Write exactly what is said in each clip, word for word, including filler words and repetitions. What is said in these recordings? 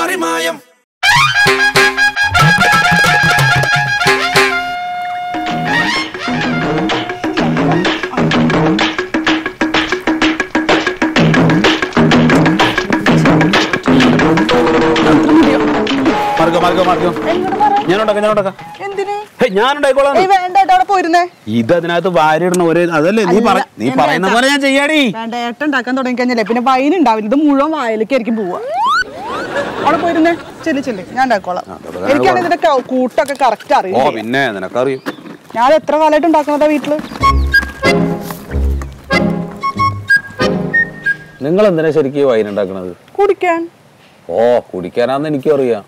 Marimayam. Margo, Margo, Margo. Hey, Yan Dagola, and I don't put in there. Either than I to buy it or other than the party. The party and I turned I can't get a pin by in the Muram. I like it. Or put in there, chili chili, and I call it a cow could tuck a character. Oh, in there than a curry. Now the travel and talk about the wheatless. Ningle and the Nesaki and Dagana. Could it can? Oh, could it can and then Curia.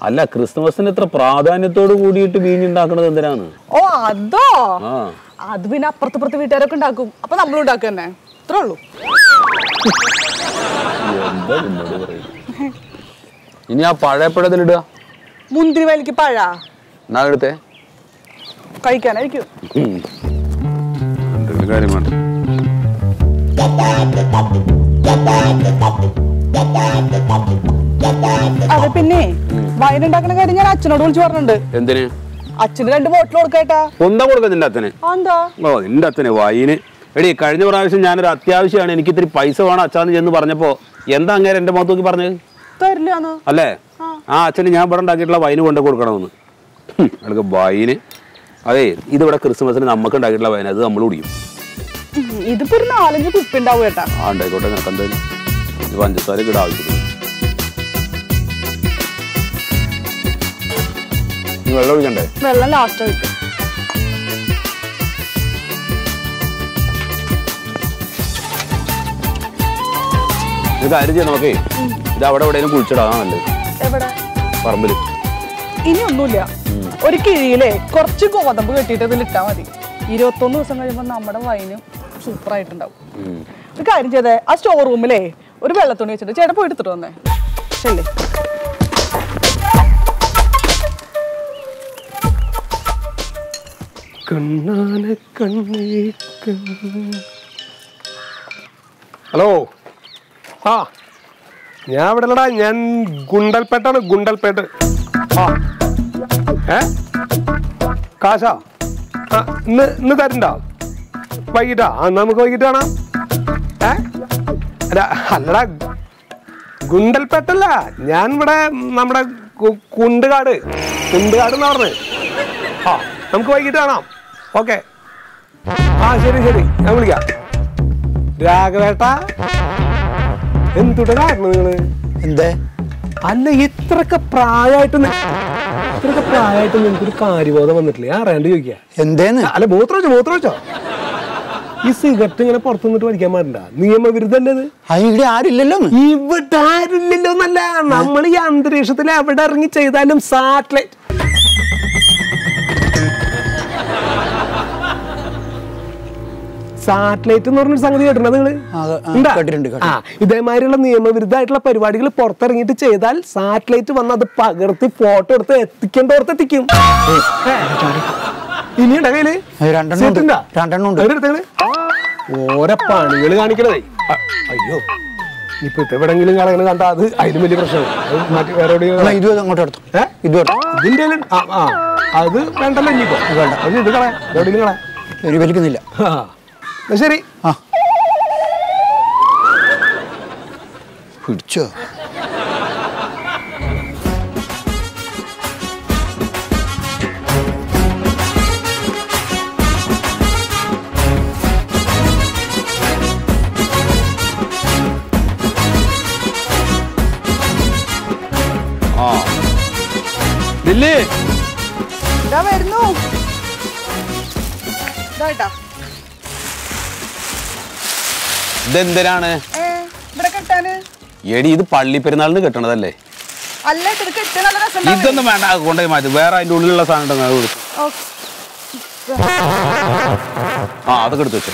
Allah Christmas and the Prada and the Todo would you to be in Dakana. Oh, Addo Adwina Portopurti Terracondaku upon a blue duckana. Trollo. In your para per the Luda Mundi Velkipara Narate Kaikanaki. Other Pinny, why didn't I get an action or don't you under? And then actually, I don't look at her. On the work in Latin. On the well, in Latin, why in it? Very carnivorous in Yana, Tiashi and Kitty Paiso and a challenge in the Barnapo. Yendanga and the Motu Barney. Thirdly, Ale. Ah, telling Yabaran, I get love. I want to work around. I'll go buy in it. Away, either a Christmas and a Makan, I get love and as a moody. Either put knowledge you could pin down with her. And I got another country. One just very good outfit. Well, last week. This idea is okay. This our our new culture. What? Farming. This one is not. One kilo, like, two go. What? We are eating only that much. Here, two hundred something. We are buying super item. This idea is that after our room, like, one bell to eat. Just go eat it. Let's. Hello. Ah, I am going to Gundalpet. Gundalpet. Ah, eh? Kasha. Ah, no, no, that is not. Why is that? I am going to go. Eh? That is Gundalpet. I am going to Kundagad. Kundagad. Ah, I am going to go. Okay. Ah, sure, sure. I'm going to go. Raghaveta, I'm going to go. I'm going to go. I'm going to go. I'm going to go. I'm going to go. And then, I'm going to go. You see, you're going to go. I'm going to go. I'm going to go. I'm going to go. I'm Satellite and Norman Sandy at another. Ah, if they marry on the Emma with that particular porter into Chedal, satellite to another pugger, the porter, the thicken or the thicken. You need a really? I ran down. Rantan. What a pun. You can't get away. You put everything in another. I do the motor. Eh? You do it. I'll do Rantan. You go. You go. Sherry, huh? Good job. Ah, Lily, David, no, Dada. Then there are a bracket tunnel. Yet the Pali Pernal get another lay. I'll let it get another man. I wonder where I do little sound on the wood. Ah, the good.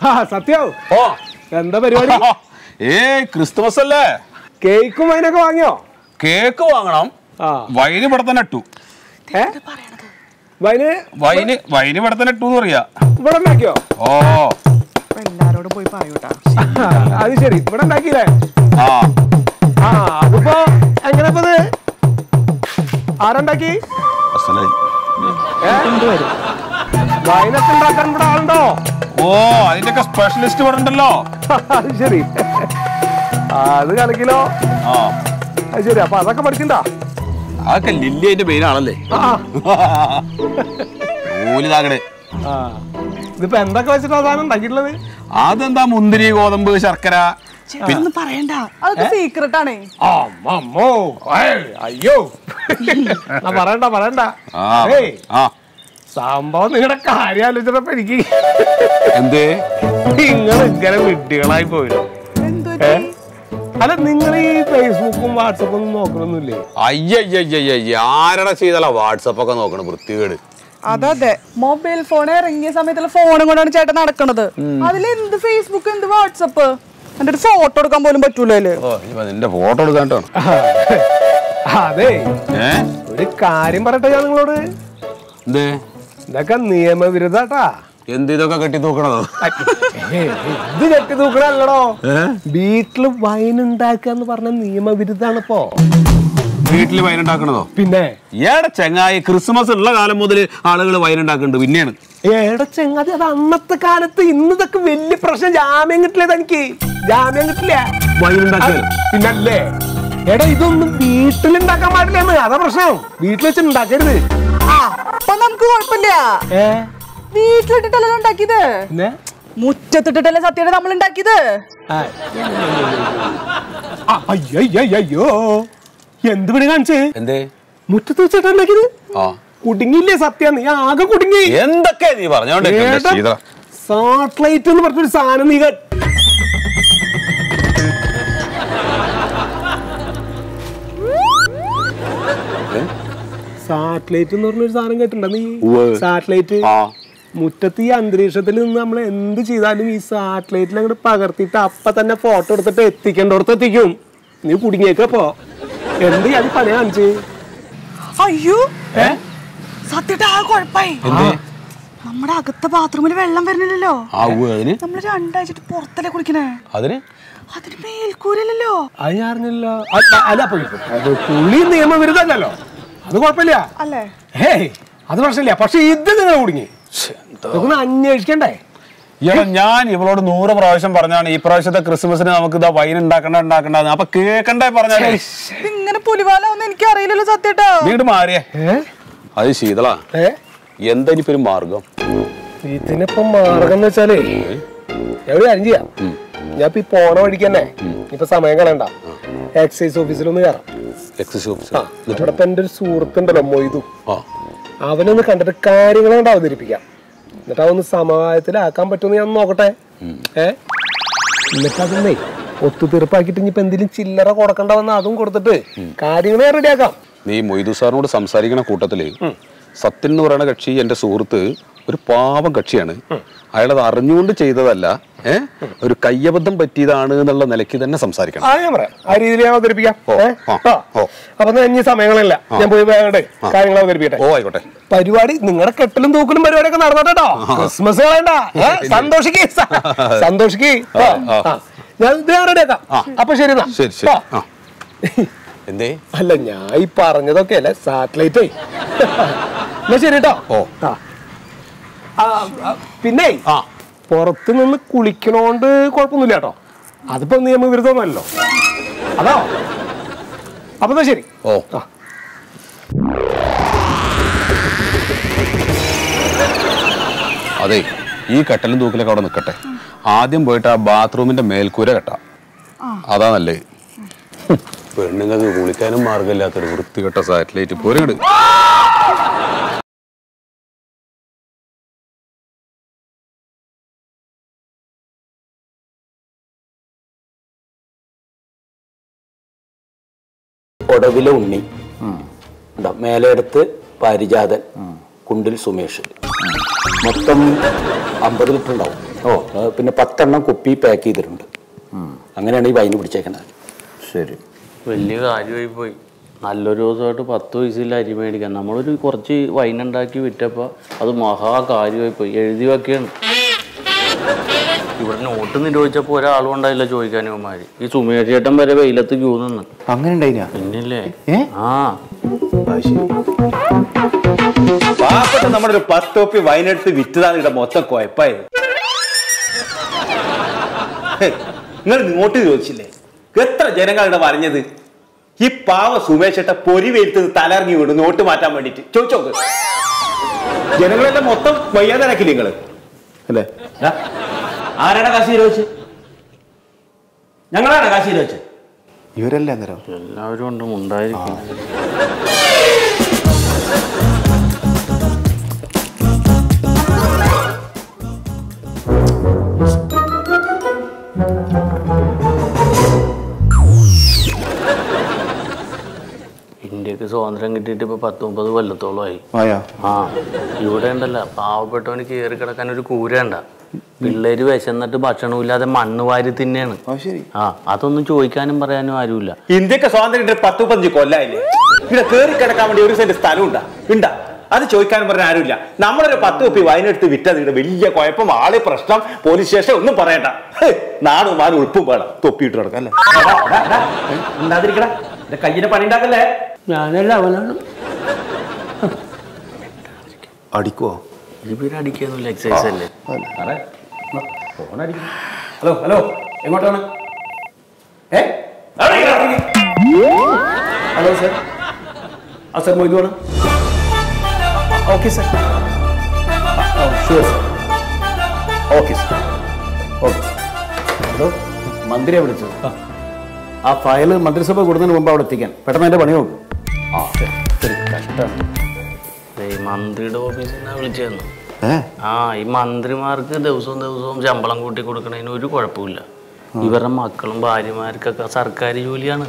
Ah, Satyo. Oh, and the very eh, Christmas. Cake, come and go on you. Cake, go on. Why any better than a two? Why, why, why any better than a two? What a make you? Oh. Narrow boy Payota. I did it, but I'm not here. Ah, ah, I'm going to ഉണ്ടാക്കി ആളുണ്ടോ? ഓ അതിന്റെയൊക്കെ specialist പറഞ്ഞല്ലോ. അത് ശരി, അത് കളിക്കലോ. അത് ശരി, അപ്പൊ അതൊക്കെ പഠിക്കണ്ടാ? അതൊക്കെ ലില്ലി അതിന്റെ പേരാണല്ലേ. ഇതിപ്പോ എന്തൊക്കെ വെച്ചിട്ടാ സാധനം ഉണ്ടാക്കിയിട്ടുള്ളത്? അതെന്താ മുന്തിരി, ഗോതമ്പ്, ശർക്കര. അയ്യോ പറയണ്ട പറയണ്ട, സംഭവം നിങ്ങളുടെ കാര്യം ആലോചിച്ചപ്പോ എനിക്ക് എന്ത് നിങ്ങൾ ഇങ്ങനെ വിഡ്ഢികളായി പോയില്ല. അല്ല നിങ്ങൾ ഈ ഫേസ്ബുക്കും വാട്സപ്പും നോക്കണൊന്നുമില്ലേ? അയ്യയ്യ, ആരുടെ ചെയ്താലാ വാട്സപ്പ് ഒക്കെ നോക്കണ വൃത്തികേട്. അതെ, മൊബൈൽ ഫോൺ ഇറങ്ങിയ സമയത്തുള്ള ഫോണും കൊണ്ടാണ് ചേട്ടൻ നടക്കണത്. അതിൽ എന്ത് ഫേസ്ബുക്ക്, എന്ത് വാട്സപ്പ്, എന്റെ ഒരു ഫോട്ടോ എടുക്കാൻ പോലും പറ്റൂലേ. ഫോട്ടോ എടുക്കാട്ടോ. അതെ, ഒരു കാര്യം പറയട്ടെ ഞാൻ നിങ്ങളോട്, ഇതൊക്കെ നിയമവിരുദ്ധാട്ടാ. എന്ത് ഇതൊക്കെ കെട്ടി തൂക്കണതോ? ഇത് കെട്ടി തൂക്കണല്ലോ. വീട്ടില് വൈനുണ്ടാക്കാന്ന് പറഞ്ഞ നിയമവിരുദ്ധാണിപ്പോ. വീട്ടില് വൈനുണ്ടാക്കണതോ? പിന്നെ ഏടെ ചെങ്ങായി, ക്രിസ്മസ് ഉള്ള കാലം മുതൽ ആളുകൾ വൈനുണ്ടാക്കുന്നുണ്ട്. പിന്നെയാണ് ഏടെ ചെങ്ങാതി, അത് അന്നത്തെ കാലത്ത്. ഇന്നതൊക്കെ വലിയ പ്രശ്നം. ജാമ്യം കിട്ടില്ല, തനിക്ക് ജാമ്യം കിട്ടില്ല വൈനുണ്ടാക്കാൻ. പിന്നല്ലേ എടാ, ഇതൊന്നും വീട്ടിലുണ്ടാക്കാൻ പാടില്ലെന്ന്. അതാ പ്രശ്നം, വീട്ടിൽ വെച്ച് ഉണ്ടാക്കരുത്. നമുക്ക് കുഴപ്പമില്ല, വീട്ടിലിട്ടിട്ടല്ലോ ഉണ്ടാക്കിയത്, മുറ്റത്തിട്ടിട്ടല്ലേ സത്യയുടെ നമ്മൾ ഉണ്ടാക്കിയത്. അയ്യോ എന്ത് പണി കാണിച്ചേ? എന്തേ മുറ്റത്ത് വെച്ചിട്ടാ ഉണ്ടാക്കിയത്? കുടുങ്ങിയില്ലേ സത്യ, നീ ആകെ കുടുങ്ങി. എന്തൊക്കെ നീ പറഞ്ഞോണ്ട്? സാറ്റലൈറ്റ് എന്ന് പറഞ്ഞൊരു സാധനം നീ സാറ്റലൈറ്റ് എന്ന് പറഞ്ഞൊരു സാധനം കേട്ടിട്ടുണ്ടോ നീ? സാറ്റലൈറ്റ് മുറ്റത്ത് ഈ അന്തരീക്ഷത്തിൽ നിന്ന് നമ്മൾ എന്ത് ചെയ്താലും ഈ സാറ്റലൈറ്റിൽ അങ്ങോട്ട് പകർത്തിയിട്ട് അപ്പൊ തന്നെ ഫോട്ടോ എടുത്തിട്ട് എത്തിക്കേണ്ടോടത്ത് എത്തിക്കും. നീ കുടുങ്ങിയേക്കപ്പോ എന്ത് അത് പണി കാണിച്ച്. അയ്യോ സത്യത്തെ ആ കുഴപ്പായി. നമ്മുടെ അകത്തെ ബാത്റൂമിൽ വെള്ളം വരുന്നില്ലല്ലോ, നമ്മള് രണ്ടാഴ്ച പുറത്തല്ലേ കുളിക്കണേ. അതിന് അതിന് മേൽക്കൂരല്ലോ. അത് ഞാൻ അറിഞ്ഞല്ലോ. അല്ല പുള്ളി നിയമവിരുദ്ധല്ലോ, അത് കുഴപ്പമില്ല അല്ലേ? ഏയ് അത് പ്രശ്നമില്ല. പക്ഷെ ഇത് നിങ്ങൾ കുടുങ്ങി, അന്വേഷിക്കണ്ടേ? ഞാൻ ഇവളോട് നൂറ് പ്രാവശ്യം പറഞ്ഞാണ് ഈ പ്രാവശ്യത്തെ ക്രിസ്മസിന് നമുക്ക് ഇതാ വൈൻ ഉണ്ടാക്കണ്ട ഉണ്ടാക്കണ്ടെന്ന്. അപ്പൊ കേക്കണ്ടേ പറഞ്ഞാലേ. ഇങ്ങനെ പുലിവാലൊന്നും എനിക്ക് അറിയില്ലല്ലോ സത്യട്ടോ. വീട് മാറിയേ. അത് ശീതള, എന്താ ഇനിപ്പൊരു മാർഗം? ഇതിനിപ്പം മാർഗം എന്ന് വെച്ചാലേ, എവിടെ അഞ്ച് ചെയ്യാം. ഞാൻ ഇപ്പൊ ഈ പോണ വഴിക്ക് തന്നെ, ഇപ്പൊ സമയം കളയണ്ട, എക്സൈസ് ഓഫീസിലൊന്ന് കയറാം. എക്സൈസ് ഓഫീസ് ഇവിടെ ഇപ്പൊ എൻ്റെ ഒരു സുഹൃത്തുണ്ടല്ലോ മൊയ്തു, അവനൊന്ന് കണ്ടിട്ട് കാര്യങ്ങളെ കൊണ്ട് അവതരിപ്പിക്കാം. എന്നിട്ട് അവന്ന് സമവായത്തിലാക്കാൻ പറ്റുമെന്ന് ഞാൻ നോക്കട്ടെ. ഏഹ് എന്നിട്ട് അതൊന്നേ ഒത്തുതീർപ്പാക്കിട്ട് ഇനിയിപ്പോ എന്തെങ്കിലും ചില്ലറ കൊടുക്കണ്ടാവെന്ന് അതും കൊടുത്തിട്ട് കാര്യങ്ങളെ റെഡിയാക്കാം. നീ മൊയ്തു സാറിനോട് സംസാരിക്കണ കൂട്ടത്തില് സത്യൻ എന്ന് പറയുന്ന കക്ഷി, എന്റെ സുഹൃത്ത്, ഒരു പാവം കക്ഷിയാണ്. അയാളത് അറിഞ്ഞുകൊണ്ട് ചെയ്തതല്ല, ഏഹ് ഒരു കയ്യബദ്ധം പറ്റിയതാണ് എന്നുള്ള നിലയ്ക്ക് തന്നെ സംസാരിക്കണം. ആ രീതിയിൽ ഞാൻ അവതരിപ്പിക്കാം. അപ്പൊ ഇനി സമയങ്ങളില്ല, ഞാൻ പോയി കാര്യങ്ങൾ അവതരിപ്പിക്കട്ടെ. ഓ ആയിക്കോട്ടെ. പരിപാടി നിങ്ങളുടെ കെട്ടലും തൂക്കലും പരിപാടിയൊക്കെ നടന്നോട്ടോ. ക്രിസ്മസ് കളയണ്ട, സന്തോഷിക്ക് സന്തോഷിക്ക്. ഞാൻ റെഡിയാക്കാം. അപ്പൊ ശരി എന്നാ. ശരി ശരി. എന്തേ അല്ല, ഞാൻ ഈ പറഞ്ഞതൊക്കെ അല്ലേ സാറ്റലൈറ്റ്. എന്നാ ശരി കേട്ടോ. ഓ ആ പിന്നെ ആ പുറത്ത് നിന്ന് കുളിക്കണോണ്ട് കുഴപ്പമൊന്നുമില്ല കേട്ടോ. അതിപ്പോ നിയമവിരുദ്ധമല്ലോ. അതോ അപ്പൊ ശരി. ഓ ആ അതെ, ഈ കട്ടലും തൂക്കിലൊക്കെ അവിടെ നിൽക്കട്ടെ. ആദ്യം പോയിട്ട് ആ ബാത്റൂമിന്റെ മേൽക്കൂര കെട്ടാം, അതാ നല്ലത്. പെണ്ണുങ്ങൾക്ക് കുളിക്കാനും മാർഗമില്ലാത്തൊരു വൃത്തികെട്ട സാറ്റലൈറ്റ് പോരുകട്. ഒടവിലെ ഉണ്ണി, മേലെടുത്ത് പാരിജാതൻ, കുണ്ടിൽ സുമേഷ്, മൊത്തം അമ്പത് ലിറ്റർ ഉണ്ടാവും. ഓ പിന്നെ പത്തെണ്ണം കുപ്പി പാക്ക് ചെയ്തിട്ടുണ്ട്. അങ്ങനെയാണ് ഈ വൈന് പിടിച്ചേക്കുന്നത്. ശരി, വലിയ കാര്യമായി പോയി. നല്ലൊരു ദിവസമായിട്ട് പത്ത് വയസ്സിൽ അരി മേടിക്കാൻ നമ്മളൊരു കുറച്ച് വൈനുണ്ടാക്കി വിറ്റപ്പോൾ അത് മഹാ കാര്യമായി പോയി. എഴുതി വയ്ക്കുകയാണ്. ഇവിടെ നോട്ട് നിരോധിച്ചപ്പോ ഒരാളും ഉണ്ടായില്ല ചോദിക്കാനുമാര്. ഈ സുമേഷ് ചേട്ടൻ വരെ വെയിലത്ത് ക്യൂ നിന്ന് അങ്ങനെ. 맛이. 와서 നമ്മുടെ പത്ത് കോപ്പി വൈൻ എടുത്ത് വിറ്റതാണ് ഇവിടെ മൊത്തം കൊയപ്പായി. നിങ്ങൾ നോട്ട് ചോദിച്ചില്ലേ? എത്ര ജനങ്ങളാണ് ഇവിടെ വരഞ്ഞത്? ഈ പാവ സുമേഷേട്ട പൊരി വെയിലത്ത് തലറങ്ങി വീണു നോട്ട് മാറ്റാൻ വേണ്ടിയിട്ട്. ചോദിച്ചോക്ക്. ജനങ്ങളെല്ലാം മൊത്തം വയ്യാതാക്കില്ലേ നിങ്ങൾ? അല്ലേ? ആരാണ് കാശി ചോദിച്ചു? ഞങ്ങളാണ് കാശി ചോദിച്ചു. ഇവരല്ലേ അന്നേരം? എല്ലാവരും ഉണ്ട് ഉണ്ടായിരിക്കും. ഇന്ത്യക്ക് സ്വാതന്ത്ര്യം കിട്ടിയിട്ട് ഇപ്പൊ പത്തൊമ്പത് കൊല്ലത്തോളമായി. ആ ഇവിടെ ഉണ്ടല്ല പാവപ്പെട്ടവന് കയറി കിടക്കാൻ ഒരു കൂരണ്ട. പിള്ളേര് വിശന്നിട്ട് ഭക്ഷണവും ഇല്ലാതെ മണ്ണ് വാരി തിന്നെയാണ്. ആ അതൊന്നും ചോദിക്കാനും പറയാനും ആരുമില്ല. ഇന്ത്യക്ക് സ്വാതന്ത്ര്യം പത്തൊമ്പത് കൊല്ലായില്ലേ? ഇവിടെ കയറി കിടക്കാൻ വേണ്ടി ഒരു സെന്റ് സ്ഥലം ഉണ്ടാ ഉണ്ടാ അത് ചോദിക്കാനും പറഞ്ഞാൽ ആരുമില്ല. നമ്മളൊരു പത്ത് കുപ്പി വൈനെടുത്ത് വിറ്റത് ഇവിടെ വലിയ കുഴപ്പം, ആളെ പ്രശ്നം, പോലീസ് സ്റ്റേഷൻ, ഒന്നും പറയണ്ട. നാടും മാനും ഉൾപ്പും വേണം. തൊപ്പിയിട്ട് കിടക്കാം അല്ലേ? ഉണ്ടാതിരിക്കടാ, എന്റെ കയ്യിനെ പണി ഉണ്ടാക്കല്ലേ. ഞാനല്ല അവനാണ്. അടിക്കുവോ? ഇവര് അടിക്കൊന്നുമില്ല, എക്സൈസ് അല്ലേ. ഹലോ ഹലോ, എങ്ങോട്ടാണ്? ഹലോ സർ, ആ സർ മൊയ്തുവാണ്. Okay sir, sure sir. Okay sir, okay sir. Hello, മന്ത്രിയെ വിളിച്ചത്? ആ ഫയൽ മന്ത്രിസഭ കൂടുന്നതിന് മുമ്പ് അവിടെ എത്തിക്കാൻ പെട്ടെന്ന് എൻ്റെ പണി നോക്കും. ആ ശരി, കഷ്ടമാണ്. ഈ മന്ത്രിയുടെ ഓഫീസിൽ നിന്നാണ് വിളിച്ചതെന്ന്. ആ ഈ മന്ത്രിമാർക്ക് ദിവസവും ദിവസവും ശമ്പളം കൂട്ടി കൊടുക്കണതിന് ഒരു കുഴപ്പമില്ല. ഇവരുടെ മക്കളും ഭാര്യമാർക്കൊക്കെ സർക്കാർ ജോലിയാണ്.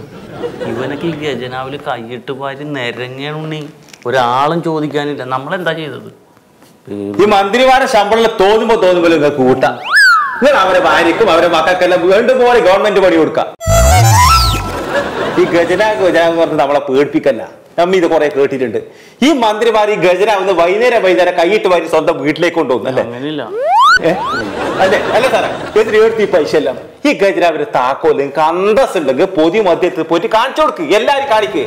ഇവനൊക്കെ ഈ ഖജനാവിൽ കൈയിട്ട് വാരി നിരങ്ങണുണ്ണി. ഒരാളും ചോദിക്കാനില്ല. നമ്മളെന്താ ചെയ്തത്? ഈ മന്ത്രിമാരുടെ ശമ്പളം തോന്നുമ്പോ തോന്നുമ്പോൾ കൂട്ടാം. നിങ്ങൾ അവരെ ഭാര്യക്കും അവരെ മക്കൾക്കെല്ലാം വീണ്ടും പോലെ ഗവൺമെന്റ് പണി കൊടുക്കാം. ഈ ഖജനാവ് ഖജനാവ് പറഞ്ഞ് നമ്മളെ പേടിപ്പിക്കല്ല. നമ്മ ഇത് കുറെ കേട്ടിട്ടുണ്ട്. ഈ മന്ത്രിമാർ ഈ ഖജനാവ് വൈകുന്നേരം വൈകുന്നേരം കൈയിട്ട് വാരി സ്വന്തം വീട്ടിലേക്ക് കൊണ്ടുപോകുന്നു അല്ലേ? അല്ലേ അല്ലേ സാറേ? എതിരെടുത്ത് ഈ പൈസ എല്ലാം ഈ ഖജനാവിന്റെ താക്കോലും കന്തസ് ഉണ്ടെങ്കിൽ പൊതി മധ്യത്തിൽ പോയിട്ട് കാണിച്ചു കൊടുക്കുക, എല്ലാവരും കാണിക്കുക.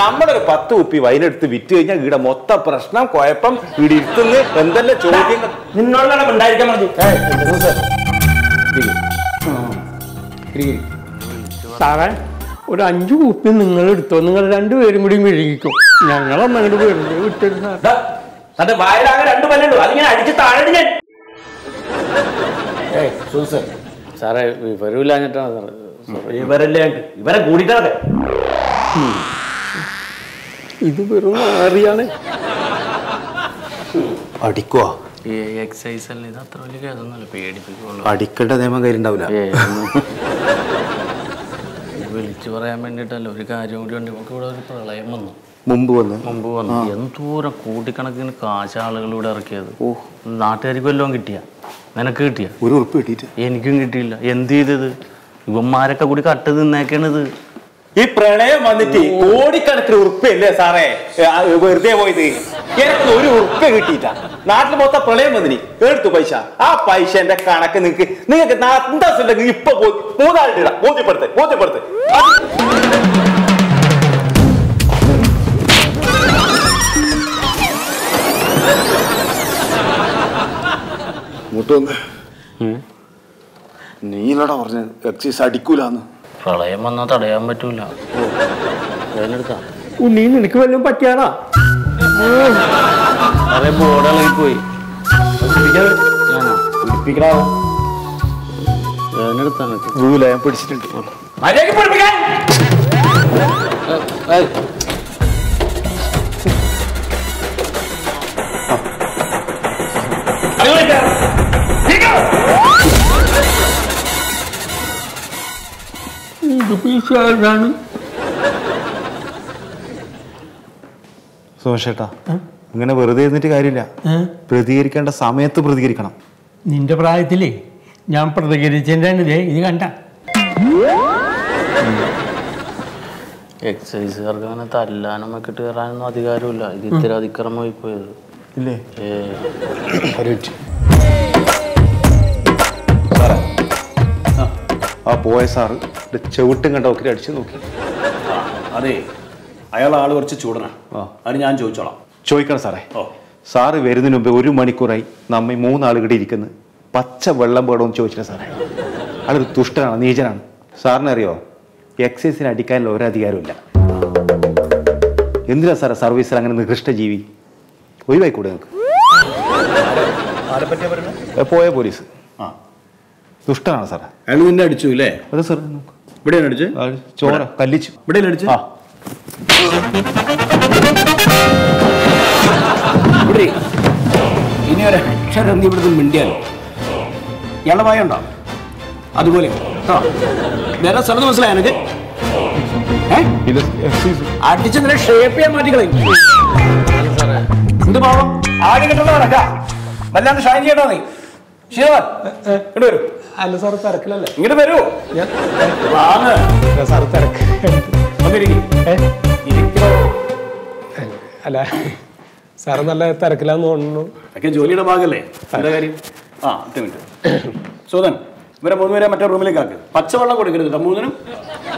നമ്മളൊരു പത്ത് കുപ്പി വൈനെടുത്ത് വിറ്റ് കഴിഞ്ഞാൽ ഇവിടെ മൊത്തം പ്രശ്നം, കുഴപ്പം, ഇവിടെ ഇരുത്തുന്ന എന്തെല്ലാം ചോദ്യങ്ങൾ. നിന്നോടാണ് ഉണ്ടായിരിക്കാൻ പറഞ്ഞത്. സാറേ, ഒരു അഞ്ചു കുപ്പി നിങ്ങൾ എടുത്തോ, നിങ്ങൾ രണ്ടുപേരും കൂടി വിഴുങ്ങിക്കോ. ഞങ്ങളൊന്നും അങ്ങോട്ട് വെറുതെ വിട്ടിരുന്ന തന്റെ വായിലാകെ രണ്ടു പല്ലുള്ളൂ, അതിങ്ങനെ അടിച്ച് താഴെ. ഞാൻ സാറേ വിവരമില്ലാഞ്ഞിട്ടാണ് സാറേ. ഇവരല്ലേ ഇവരെ കൂടിയിട്ടാണ്. ഇത് വെറും അറിയാണ്. അടിക്കുക അടിക്കേണ്ട നിയമം കയറിണ്ടാവില്ല. വിളിച്ചു പറയാൻ വേണ്ടിട്ടല്ല. ഒരു കാര്യം കൂടി ഉണ്ട്. നമുക്ക് ഇവിടെ ഒരു പ്രളയം വന്നു, മുമ്പ് വന്നു മുമ്പ് വന്നു എന്തോരം കോടിക്കണക്കിന് കാശാളുകളിലൂടെ ഇറക്കിയത്. ഓ, നാട്ടുകാർക്ക് വല്ലതും കിട്ടിയ? നിനക്ക് കിട്ടിയ? ഒരു ഉറുപ്പ് കിട്ടിയിട്ട് എനിക്കും കിട്ടിയില്ല. എന്ത് ചെയ്തത്? ഇവന്മാരൊക്കെ കൂടി കട്ട് തിന്നേക്കണത്. ഈ പ്രളയം വന്നിട്ട് കോടിക്കണക്കിന് ഉറുപ്പല്ലേ സാറേ വെറുതെ പോയത്? എനിക്ക് ഒരു ഉറുപ്പ കിട്ടിയിട്ടാ. നാട്ടിൽ മൊത്തം പ്രളയം വന്നിന് എടുത്തു പൈസ. ആ പൈസന്റെ കണക്ക് നിങ്ങക്ക് നിങ്ങൾക്ക് എന്താ ഇപ്പൊ മൂന്നാളിടാം. ബോധ്യപ്പെടുത്തേ ബോധ്യപ്പെടുത്തേ നീലട പറഞ്ഞ എക്സൈസ് അടിക്കൂലെന്ന്. പ്രളയം വന്നാൽ തടയാൻ പറ്റൂല. ഉണ്ണി നിനക്ക് വല്ലതും പറ്റിയാടാ. പോയി പിടിച്ചിട്ടുണ്ട്. സുമേഷേട്ടാ, ഇങ്ങനെ വെറുതെ ഇരുന്നിട്ട് കാര്യമില്ല. പ്രതികരിക്കേണ്ട സമയത്ത് പ്രതികരിക്കണം. നിന്റെ പ്രായത്തിലേ ഞാൻ പ്രതികരിച്ചേ ഇത് കണ്ട. എക്സൈസുകാർക്ക് അങ്ങനെ തല്ലാനും വെക്കിട്ട് കയറാനൊന്നും അധികാരമില്ല. ഇത് ഇത്തിരി അതിക്രമമായി പോയത് ഇല്ലേ? ആ പോയ സാറ് ചെവിട്ടും കണ്ട ഒക്കെ അടിച്ചു നോക്കി. അതെ, അയാൾ ആള് കുറച്ച് ചൂടനാ. അത് ഞാൻ ചോദിച്ചോളാം. ചോദിക്കണം സാറേ. ഓ സാറ് വരുന്നതിന് മുമ്പ് ഒരു മണിക്കൂറായി നമ്മ മൂന്നാളുകൂടി ഇരിക്കുന്നു. പച്ച വെള്ളം പേടവും ചോദിച്ചില്ല സാറേ. ആളൊരു തുഷ്ടനാണ്, നീചനാണ്. സാറിനറിയോ എക്സൈസിന് അടിക്കാനുള്ള ഒരധികാരമില്ല. എന്തിനാ സാറേ സർവീസിൽ അങ്ങനെ നികൃഷ്ട ജീവി? ഒഴിവായിക്കൂടെ നിങ്ങൾക്ക്? പോയ പോലീസ് ദുഷ്ടനാണ് സാറേ. അയാൾ നിന്നെ അടിച്ചു അല്ലേ? അതെ സാർ. ഇവിടെയാണ് അടിച്ചു. ചോര കല്ലിച്ചു. ഇവിടെയാണ് അടിച്ചു. ആ ഇവിടെ ഇനി ഒരു അക്ഷരം നീ ഇവിടുന്ന് മിണ്ടിയാലോ ഇയാളുടെ ഭയം ഉണ്ടോ? അതുപോലെ വേറെ സ്ഥലത്ത് മനസ്സിലായ അടിച്ചതിനെ ഷേപ്പ് ചെയ്യാൻ മാറ്റിക്കളെ. എന്ത് പാവം ആടി കെട്ടുള്ള നടക്കാ വല്ലാണ്ട് ഷൈൻ ചെയ്യണോ നീ? അല്ല സാർ തിരക്കിലല്ലേ? ഇങ്ങോട്ട് വരൂ. സാർ തിരക്ക് അല്ല സാറ് നല്ല തിരക്കിലാന്ന് തോന്നുന്നു. ഒക്കെ ജോലിയുടെ ഭാഗമല്ലേ നല്ല കാര്യം. ആ ഒറ്റ മിനിറ്റ് സോദൻ, ഇവരെ മൂന്നുപേരെ മറ്റേ റൂമിലേക്ക് ആക്ക്. പച്ചവെള്ളം കൊടുക്കരുത് കേട്ടോ, മൂന്നിനും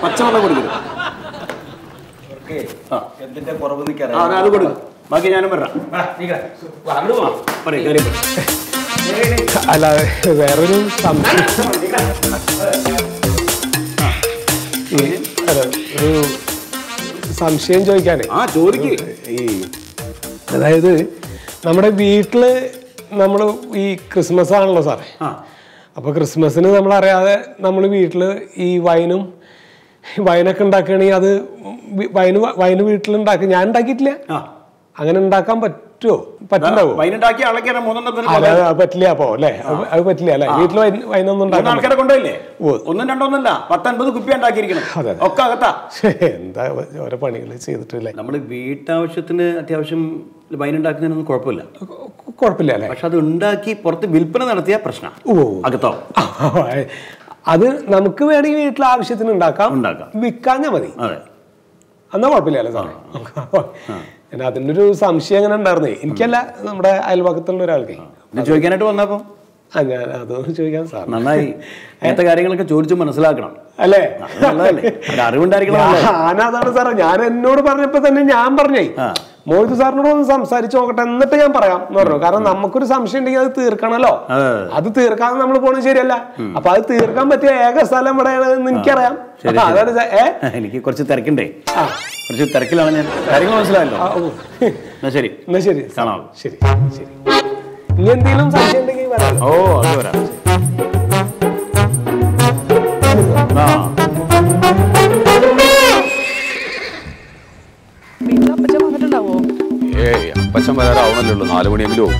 പച്ചവെള്ളം കൊടുക്കരുത്. അത് കൊടുക്കും, ബാക്കി ഞാനും വരാം. അല്ല വേറൊരു സംശയം ചോദിക്കാനേ. അതായത് നമ്മുടെ വീട്ടില് നമ്മൾ ഈ ക്രിസ്മസ് ആണല്ലോ സാറേ. അപ്പൊ ക്രിസ്മസിന് നമ്മളറിയാതെ നമ്മൾ വീട്ടില് ഈ വൈനും വൈനൊക്കെ ഉണ്ടാക്കുകയാണെങ്കിൽ അത് വൈന് വൈന് വീട്ടിലുണ്ടാക്കുക. ഞാൻ ഉണ്ടാക്കിയിട്ടില്ല. അങ്ങനെ ഉണ്ടാക്കാൻ പറ്റുമോ? പറ്റുണ്ടാവോ? പറ്റില്ല. അപ്പൊ അല്ലേ അത് പറ്റില്ല അല്ലെ? വീട്ടിൽ വൈനൊന്നും എന്താ ഓരോ പണികൾ ചെയ്തിട്ടില്ലേ? നമ്മള് വീട്ടാവശ്യത്തിന് അത്യാവശ്യം വൈൻ ഉണ്ടാക്കുന്നതിനൊന്നും കുഴപ്പമില്ല, കുഴപ്പമില്ല അല്ലേ? പക്ഷെ അത് ഉണ്ടാക്കി പുറത്ത് വിൽപ്പന നടത്തിയ പ്രശ്നം. ഓ അകത്തോ അത് നമുക്ക് വേണമെങ്കിൽ വീട്ടിലെ ആവശ്യത്തിന് ഉണ്ടാക്കാം, വിൽക്കാഞ്ഞാ മതി. എന്നാ കുഴപ്പമില്ല അല്ലേ സാറേ? എന്നാ അതിനൊരു സംശയം എങ്ങനെ ഉണ്ടായിരുന്നേ എനിക്കല്ല, നമ്മുടെ അയൽപക്കത്തുള്ള ഒരാൾക്ക് ചോദിക്കാനായിട്ട് വന്നപ്പോ ഞാൻ അതൊന്നും ചോദിക്കാൻ സാർ. നന്നായി അങ്ങനത്തെ കാര്യങ്ങളൊക്കെ ചോദിച്ചു മനസ്സിലാക്കണം അല്ലേ? അറിവുണ്ടായിരിക്കണം. ഞാനതാണ് സാറേ, ഞാൻ എന്നോട് പറഞ്ഞപ്പോ തന്നെ ഞാൻ പറഞ്ഞേ മോഹിത് സാറിനോട് ഒന്ന് സംസാരിച്ച് നോക്കട്ടെ എന്നിട്ട് ഞാൻ പറയാം എന്ന് പറഞ്ഞു. കാരണം നമുക്കൊരു സംശയം ഉണ്ടെങ്കിൽ അത് തീർക്കണല്ലോ. അത് തീർക്കാതെ നമ്മൾ പോകണത് ശരിയല്ല. അപ്പൊ അത് തീർക്കാൻ പറ്റിയ ഏക സ്ഥലം ഇവിടെയാണെന്ന് എനിക്കറിയാം. അതാണ് എനിക്ക് കുറച്ച് തിരക്കുണ്ടേ, കുറച്ച് തിരക്കിലാണ് ഞാൻ. കാര്യങ്ങൾ മനസ്സിലായല്ലോ. ശരി എന്നാ, ശരി കാണാം. ശരി ശരി. ഇനി എന്തെങ്കിലും സംശയം ഉണ്ടെങ്കിൽ വരാം. ഓ അത് വരാം. അപ്പച്ചൻ വരാറാവണല്ലോ ഉള്ളു, നാല് മണിയെങ്കിലും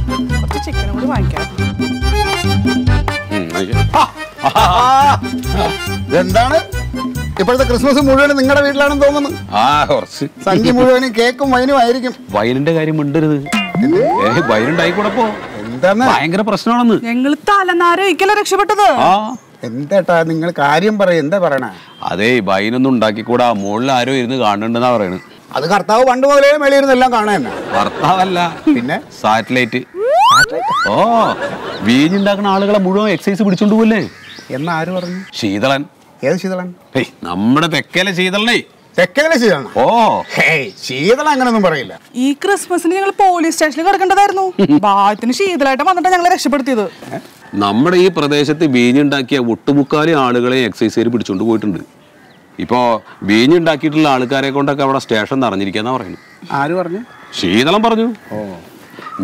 എന്താണ് ഇപ്പോഴത്തെ ക്രിസ്മസ് മുഴുവൻ നിങ്ങളുടെ വീട്ടിലാണെന്ന് തോന്നുന്നു. ആ കുറച്ച് സംഖ്യ മുഴുവനും കേക്കും വൈനും ആയിരിക്കും. വൈനിന്റെ കാര്യം മിണ്ടരുത്. വൈനുണ്ടായിക്കൂടപ്പോ എന്താന്ന് ഭയങ്കര പ്രശ്നമാണെന്ന് ഞങ്ങൾ തലനാരെ രക്ഷപ്പെട്ടത്. ആ എന്താട്ടാ നിങ്ങൾ കാര്യം പറയും, എന്താ പറയണ? അതെ വൈനൊന്നും ഉണ്ടാക്കിക്കൂടാ, മുകളിൽ ആരോ ഇരുന്ന് കാണണ്ടെന്നാ പറയുന്നത്. അത് കർത്താവ് പണ്ട് മുതലേ മേളിയിരുന്നെല്ലാം കാണാൻ. കർത്താവല്ല പിന്നെ സാറ്റലൈറ്റ്. ഓ വീഞ്ഞുണ്ടാക്കുന്ന ആളുകളെ മുഴുവൻ എക്സൈസ് പിടിച്ചോണ്ട് പോവല്ലേ എന്നാര് പറഞ്ഞു? ശീതളൻ. ഏത് ശീതളൻ? നമ്മുടെ തെക്കേലെ ശീതളനെ. തെക്കേലെ ശീതളൻ? ഓ ശീതളൻ അങ്ങനൊന്നും പറയില്ല. ഈ ക്രിസ്മസിന് ഞങ്ങൾ പോലീസ് സ്റ്റേഷനിൽ കിടക്കേണ്ടതായിരുന്നു. ഭാഗത്തിന് ശീതളായിട്ട് വന്നിട്ടാണ് ഞങ്ങളെ രക്ഷപ്പെടുത്തിയത്. നമ്മുടെ ഈ പ്രദേശത്ത് വീഞ്ഞുണ്ടാക്കിയ ഒട്ടുമുക്കാലും ആളുകളെ എക്സൈസ് പിടിച്ചോണ്ട് പോയിട്ടുണ്ട്. ഇപ്പോ വീഞ്ഞുണ്ടാക്കിയിട്ടുള്ള ആൾക്കാരെ കൊണ്ടൊക്കെ അവിടെ സ്റ്റേഷൻ നിറഞ്ഞിരിക്കാന്നാ പറയുന്നു. ആര് പറഞ്ഞു? ശീതളം പറഞ്ഞു. ഓ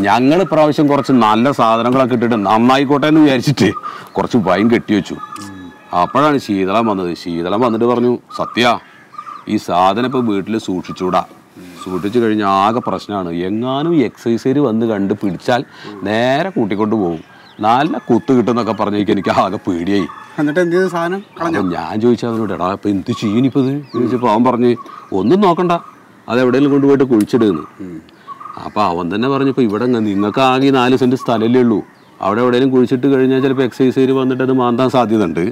ഞങ്ങൾ ഇപ്രാവശ്യം കുറച്ച് നല്ല സാധനങ്ങളൊക്കെ ഇട്ടിട്ട് നന്നായിക്കോട്ടെ എന്ന് വിചാരിച്ചിട്ട് കുറച്ച് വൈൻ കെട്ടിവെച്ചു. അപ്പോഴാണ് ശീതളം വന്നത്. ശീതളം വന്നിട്ട് പറഞ്ഞു, സത്യ ഈ സാധനം ഇപ്പൊ വീട്ടിൽ സൂക്ഷിച്ചൂടാ, സൂക്ഷിച്ചു കഴിഞ്ഞാൽ ആകെ പ്രശ്നമാണ്. എങ്ങാനും എക്സൈസേര് വന്ന് കണ്ട് പിടിച്ചാൽ നേരെ കൂട്ടിക്കൊണ്ട് പോകും, നല്ല കുത്ത് കിട്ടുന്നൊക്കെ പറഞ്ഞേക്ക്. എനിക്ക് ആകെ പേടിയായി. എന്നിട്ട് എന്ത് സാധനം? ഞാൻ ചോദിച്ചാൽ അതിനോട് എടാ ഇപ്പം എന്ത് ചെയ്യും ഇപ്പം ഇത് ചോദിച്ചപ്പോൾ അവൻ പറഞ്ഞ് ഒന്നും നോക്കണ്ട, അതെവിടെയെങ്കിലും കൊണ്ടുപോയിട്ട് കുഴിച്ചിടുന്നു. അപ്പോൾ അവൻ തന്നെ പറഞ്ഞപ്പോൾ ഇവിടെ നിങ്ങൾക്ക് ആകെ നാല് സെൻറ്റ് സ്ഥലമല്ലേ ഉള്ളൂ, അവിടെ എവിടെയെങ്കിലും കുഴിച്ചിട്ട് കഴിഞ്ഞാൽ ചിലപ്പോൾ എക്സൈസേര് വന്നിട്ട് അത് മാന്താൻ സാധ്യതയുണ്ട്,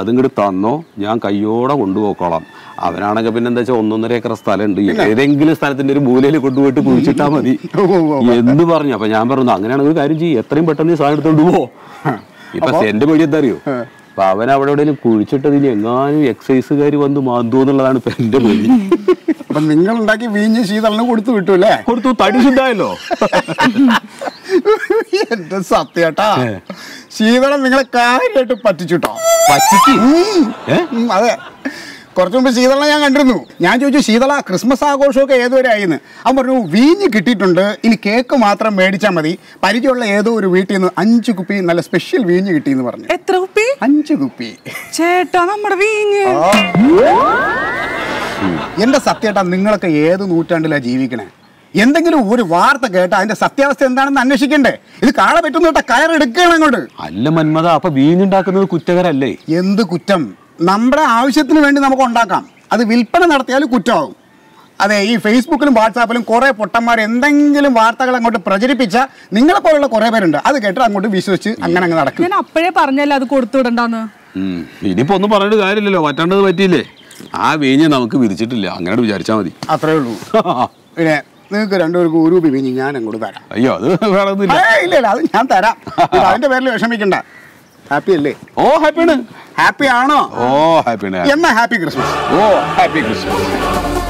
അതും കൂടി തന്നോ ഞാൻ കയ്യോടെ കൊണ്ടുപോയിക്കോളാം. അവനാണെങ്കിൽ പിന്നെ എന്താ വെച്ചാൽ ഒന്നൊന്നര ഏക്കർ സ്ഥലമുണ്ട്, ഏതെങ്കിലും സ്ഥലത്തിൻ്റെ ഒരു മൂലയിൽ കൊണ്ടുപോയിട്ട് കുഴിച്ചിട്ടാൽ മതി എന്ന് പറഞ്ഞു. അപ്പം ഞാൻ പറഞ്ഞു അങ്ങനെയാണെങ്കിൽ ഒരു കാര്യം ചെയ്യും, എത്രയും പെട്ടെന്ന് ഈ സാധനം എടുത്തോണ്ട് പോവോ. ഇപ്പം എൻ്റെ പേടി എന്താ അറിയോ, അവൻ അവിടെ എവിടെയെങ്കിലും കുഴിച്ചിട്ടതിൽ എങ്ങാനും എക്സൈസുകാർ വന്ന് മാന്തു എന്നുള്ളതാണ് ഇപ്പം എൻ്റെ പേര്. അപ്പം നിങ്ങളുണ്ടാക്കി വീഞ്ഞ് ശീതളിന് കൊടുത്തു വിട്ടു അല്ലേ? കൊടുത്തു. തടി ശുദ്ധമായല്ലോ എൻ്റെ സത്യേട്ടാ. ശീതളം നിങ്ങളെ കാര്യമായിട്ട് പറ്റിച്ചുട്ടോ. പറ്റിച്ചു. അതെ, കുറച്ചു മുമ്പ് ശീതളനെ ഞാൻ കണ്ടിരുന്നു. ഞാൻ ചോദിച്ചു ശീതള ക്രിസ്മസ് ആഘോഷമൊക്കെ ഏതുവരെ ആയിരുന്നു? അവൻ പറഞ്ഞു വീഞ്ഞ് കിട്ടിയിട്ടുണ്ട്, ഇനി കേക്ക് മാത്രം മേടിച്ചാൽ മതി. പരിചയമുള്ള ഏതോ ഒരു വീട്ടിൽ നിന്ന് അഞ്ച് കുപ്പി നല്ല സ്പെഷ്യൽ വീഞ്ഞ് കിട്ടിയെന്ന് പറഞ്ഞു. എത്ര കുപ്പി? അഞ്ച് കുപ്പി. ചേട്ടാ നമ്മുടെ വീഞ്ഞ്. എന്റെ സത്യേട്ടാ, നിങ്ങളൊക്കെ ഏത് നൂറ്റാണ്ടിലാണ് ജീവിക്കണേ? എന്തെങ്കിലും ഒരു വാർത്ത കേട്ടാ അതിന്റെ സത്യാവസ്ഥ എന്താണെന്ന് അന്വേഷിക്കണ്ടേ? ഇത് കാണാൻ പറ്റുന്ന കയറെടുക്കണം അങ്ങോട്ട്. അല്ല മന്മത, അപ്പൊ വീഞ്ഞുണ്ടാക്കുന്നത് കുറ്റകരല്ലേ? എന്ത് കുറ്റം? നമ്മുടെ ആവശ്യത്തിന് വേണ്ടി നമുക്ക് ഉണ്ടാക്കാം, അത് വിൽപ്പന നടത്തിയാലും കുറ്റമാകും. അതെ, ഈ ഫേസ്ബുക്കിലും വാട്സാപ്പിലും കുറേ പൊട്ടന്മാർ എന്തെങ്കിലും വാർത്തകൾ അങ്ങോട്ട് പ്രചരിപ്പിച്ച നിങ്ങളെ പോലുള്ള കുറേ പേരുണ്ട്. അത് കേട്ടിട്ട് അങ്ങോട്ട് വിശ്വസിച്ച് അങ്ങനെ അങ്ങ് നടക്കും. ഞാൻ അപ്പോഴേ പറഞ്ഞല്ലോ അത് കൊടുത്തു വിടണ്ടെന്ന്. ഇനിയിപ്പോ ഒന്നും പറഞ്ഞിട്ട് കാര്യമില്ലല്ലോ, പറ്റാണ്ടത് പറ്റിയില്ലേ. ആ വീഞ്ഞ് നമുക്ക് വിരിച്ചിട്ടില്ല, അങ്ങനെ വിചാരിച്ചാൽ മതി, അത്രേ ഉള്ളൂ. പിന്നെ നിങ്ങൾക്ക് രണ്ടുപേർക്കും ഒരു രൂപ വീഞ്ഞ് ഞാൻ അങ്ങോട്ട് തരാം. അയ്യോ, അത് വേണമെന്നില്ല. ഇല്ല, അത് ഞാൻ തരാം. അതിന്റെ പേരിൽ വിഷമിക്കണ്ട. ഹാപ്പി അല്ലേ? ഓ, ഹാപ്പിയാണ്. ഹാപ്പി ആണോ? ഓ, ഹാപ്പിയാണ്. എന്നാ ഹാപ്പി ക്രിസ്മസ്. ഓ, ഹാപ്പി ക്രിസ്മസ്.